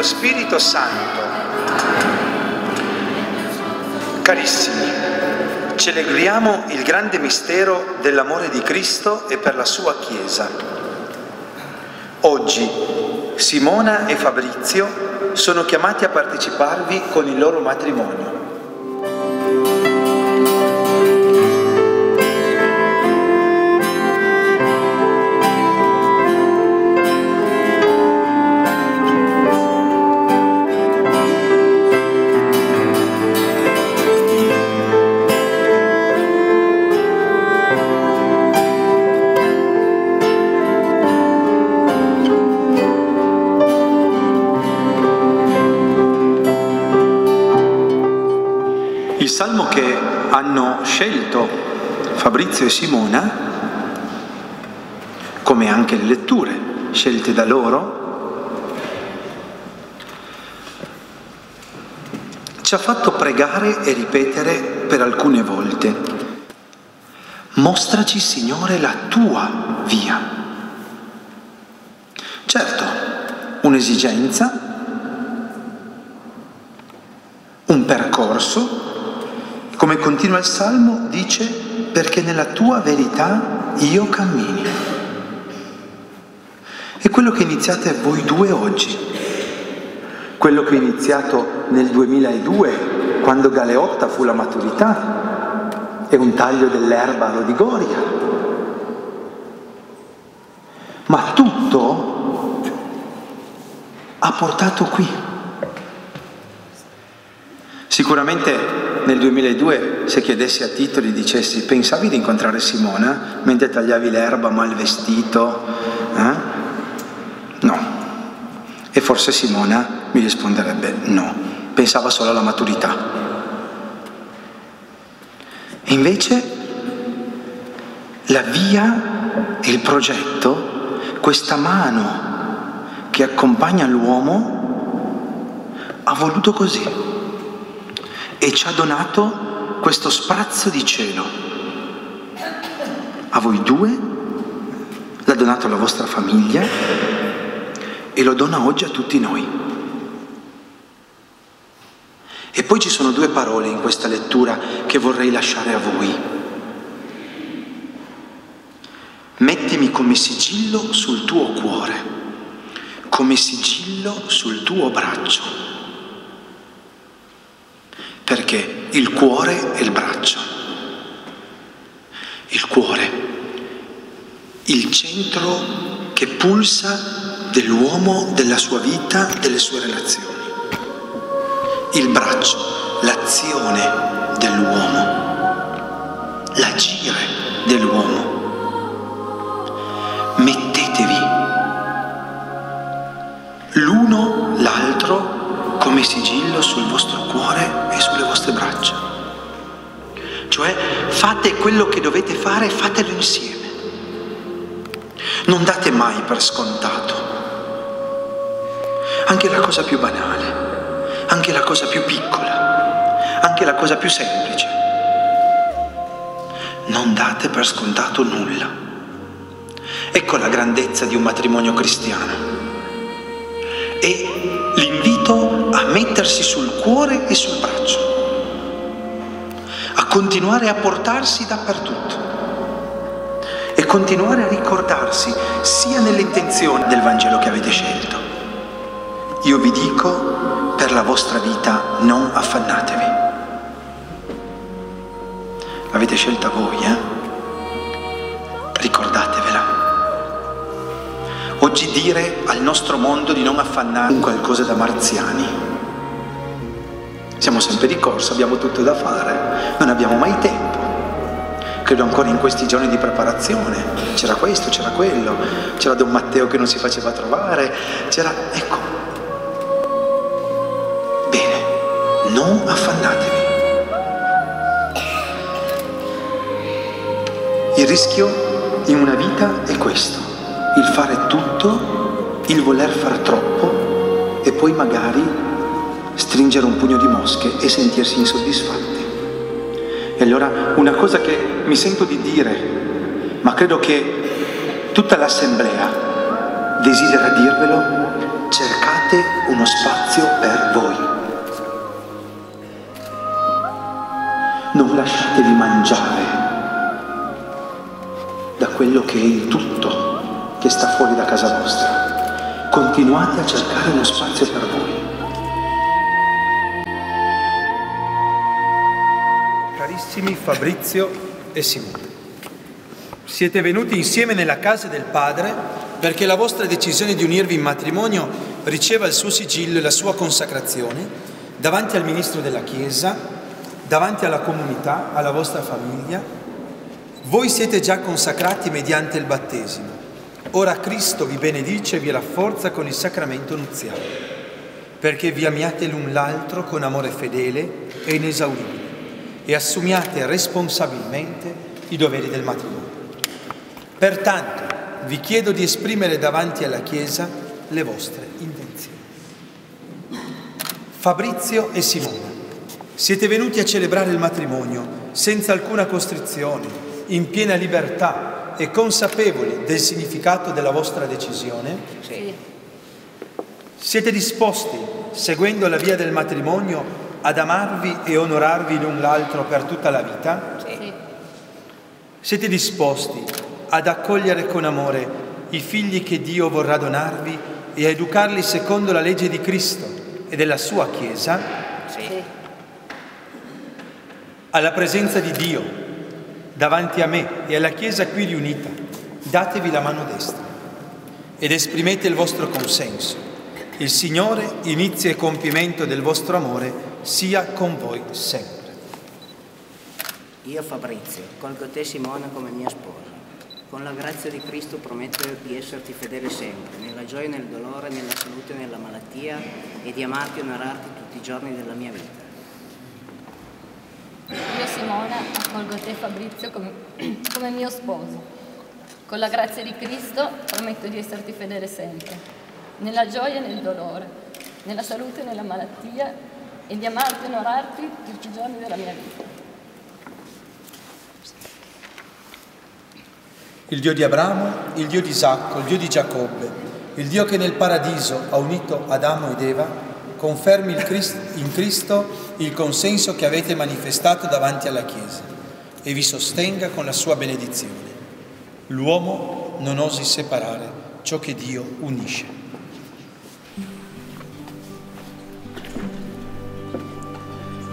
Spirito Santo. Carissimi, celebriamo il grande mistero dell'amore di Cristo e per la sua Chiesa. Oggi Simona e Fabrizio sono chiamati a parteciparvi con il loro matrimonio. Il salmo che hanno scelto Fabrizio e Simona, come anche le letture scelte da loro, ci ha fatto pregare e ripetere per alcune volte: mostraci, Signore, la tua via. Certo, un'esigenza, un percorso. Come continua il Salmo, dice: perché nella tua verità io cammino. È quello che iniziate voi due oggi, quello che ho iniziato nel 2002, quando Galeotta fu la maturità, è un taglio dell'erbaro di Goria. Ma tutto ha portato qui. Sicuramente nel 2002, se chiedessi a Tito, gli dicessi: pensavi di incontrare Simona mentre tagliavi l'erba, mal vestito? No. E forse Simona mi risponderebbe no, pensava solo alla maturità. E invece la via e il progetto, questa mano che accompagna l'uomo, ha voluto così. E ci ha donato questo sprazzo di cielo. A voi due, l'ha donato alla vostra famiglia e lo dona oggi a tutti noi. E poi ci sono due parole in questa lettura che vorrei lasciare a voi. Mettimi come sigillo sul tuo cuore, come sigillo sul tuo braccio. Perché il cuore e il braccio, il cuore, il centro che pulsa dell'uomo, della sua vita, delle sue relazioni. Il braccio, l'azione dell'uomo, l'agire dell'uomo. Mettetevi l'uno l'altro come sigillo sul vostro cuore e sulle vostre braccia. Cioè, fate quello che dovete fare, fatelo insieme. Non date mai per scontato. Anche la cosa più banale, anche la cosa più piccola, anche la cosa più semplice. Non date per scontato nulla. Ecco la grandezza di un matrimonio cristiano. E l'invito a mettersi sul cuore e sul braccio, a continuare a portarsi dappertutto e continuare a ricordarsi sia nell'intenzione del Vangelo che avete scelto. Io vi dico, per la vostra vita non affannatevi. L'avete scelta voi, Ricordatevela. Oggi dire al nostro mondo di non affannare è qualcosa da marziani. Siamo sempre di corsa, abbiamo tutto da fare, non abbiamo mai tempo. Credo ancora in questi giorni di preparazione, c'era questo, c'era quello, c'era Don Matteo che non si faceva trovare, c'era... ecco. Bene, non affannatevi. Il rischio in una vita è questo. Il fare tutto, il voler far troppo e poi magari stringere un pugno di mosche e sentirsi insoddisfatti. E allora una cosa che mi sento di dire, ma credo che tutta l'assemblea desidera dirvelo: cercate uno spazio per voi. Non lasciatevi mangiare da quello che è il tutto che sta fuori da casa vostra. Continuate a cercare uno spazio per voi. Carissimi Fabrizio e Simone, siete venuti insieme nella casa del Padre perché la vostra decisione di unirvi in matrimonio riceva il suo sigillo e la sua consacrazione davanti al Ministro della Chiesa, davanti alla comunità, alla vostra famiglia. Voi siete già consacrati mediante il battesimo. Ora Cristo vi benedice e vi rafforza con il sacramento nuziale, perché vi amiate l'un l'altro con amore fedele e inesauribile, e assumiate responsabilmente i doveri del matrimonio. Pertanto vi chiedo di esprimere davanti alla Chiesa le vostre intenzioni. Fabrizio e Simona, siete venuti a celebrare il matrimonio senza alcuna costrizione, in piena libertà e consapevoli del significato della vostra decisione? Sì. Siete disposti, seguendo la via del matrimonio, ad amarvi e onorarvi l'un l'altro per tutta la vita? Sì. Siete disposti ad accogliere con amore i figli che Dio vorrà donarvi e a educarli secondo la legge di Cristo e della sua Chiesa? Sì. Alla presenza di Dio, davanti a me e alla Chiesa qui riunita, datevi la mano destra ed esprimete il vostro consenso. Il Signore, inizio e compimento del vostro amore, sia con voi sempre. Io, Fabrizio, colgo te, Simona, come mia sposa. Con la grazia di Cristo prometto di esserti fedele sempre, nella gioia, nel dolore, nella salute e nella malattia, e di amarti e onorarti tutti i giorni della mia vita. Io, Simona, accolgo te, Fabrizio, come mio sposo. Con la grazia di Cristo prometto di esserti fedele sempre, nella gioia e nel dolore, nella salute e nella malattia, e di amarti e onorarti tutti i giorni della mia vita. Il Dio di Abramo, il Dio di Isacco, il Dio di Giacobbe, il Dio che nel paradiso ha unito Adamo ed Eva, confermi in Cristo il consenso che avete manifestato davanti alla Chiesa e vi sostenga con la sua benedizione. L'uomo non osi separare ciò che Dio unisce.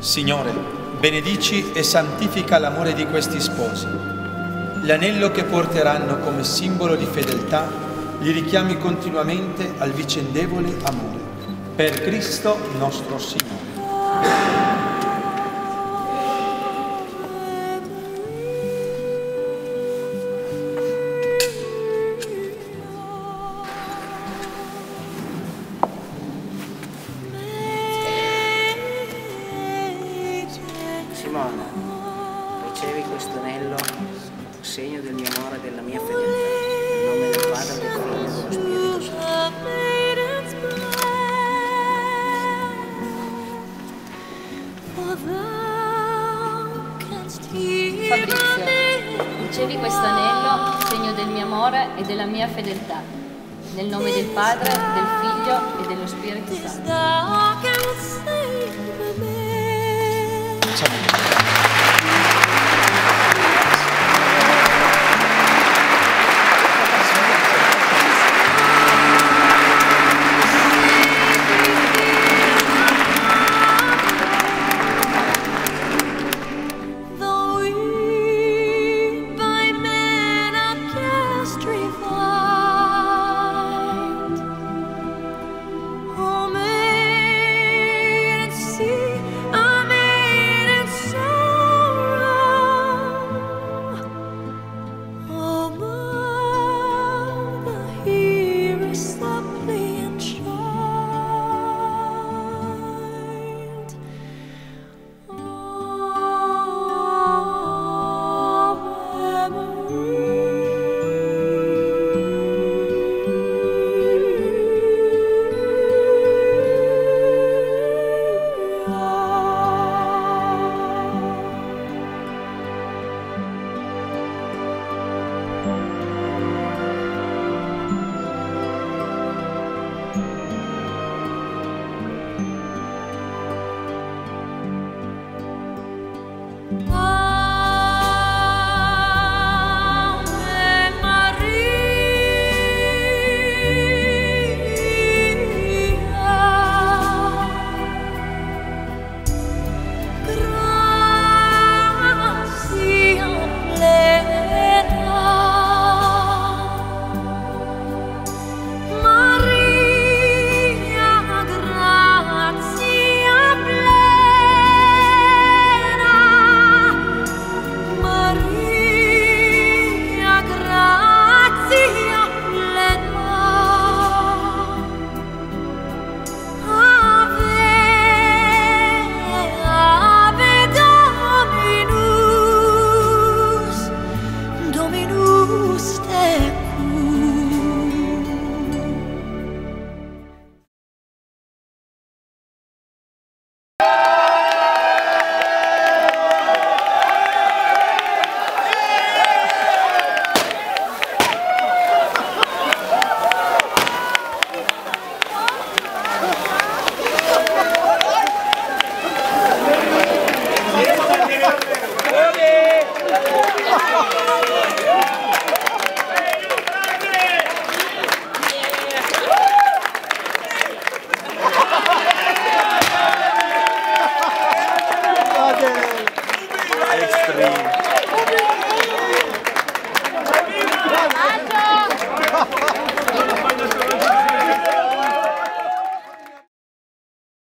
Signore, benedici e santifica l'amore di questi sposi. L'anello che porteranno come simbolo di fedeltà li richiami continuamente al vicendevole amore. Per Cristo nostro Signore. Oh.